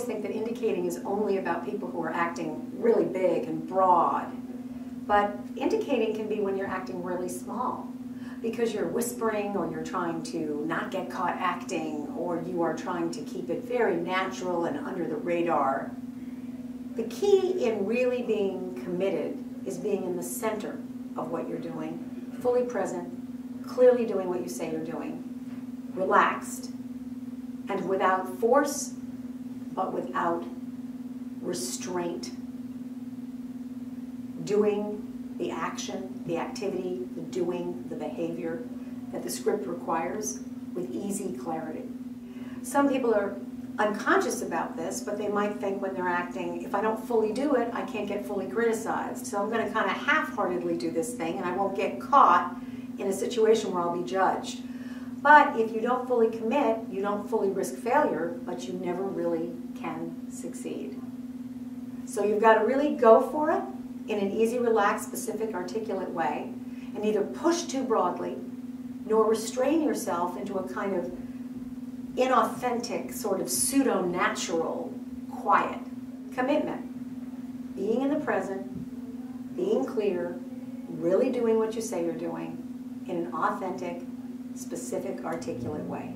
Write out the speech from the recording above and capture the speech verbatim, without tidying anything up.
always think that indicating is only about people who are acting really big and broad. But indicating can be when you're acting really small, because you're whispering, or you're trying to not get caught acting, or you are trying to keep it very natural and under the radar. The key in really being committed is being in the center of what you're doing, fully present, clearly doing what you say you're doing, relaxed, and without force, but without restraint. Doing the action, the activity, the doing, the behavior that the script requires with easy clarity. Some people are unconscious about this, but they might think when they're acting, if I don't fully do it, I can't get fully criticized. So I'm going to kind of half-heartedly do this thing, and I won't get caught in a situation where I'll be judged. But if you don't fully commit, you don't fully risk failure, but you never really can succeed. So you've got to really go for it in an easy, relaxed, specific, articulate way, and neither push too broadly nor restrain yourself into a kind of inauthentic, sort of pseudo-natural quiet. Commitment. Being in the present, being clear, really doing what you say you're doing in an authentic, specific, articulate way.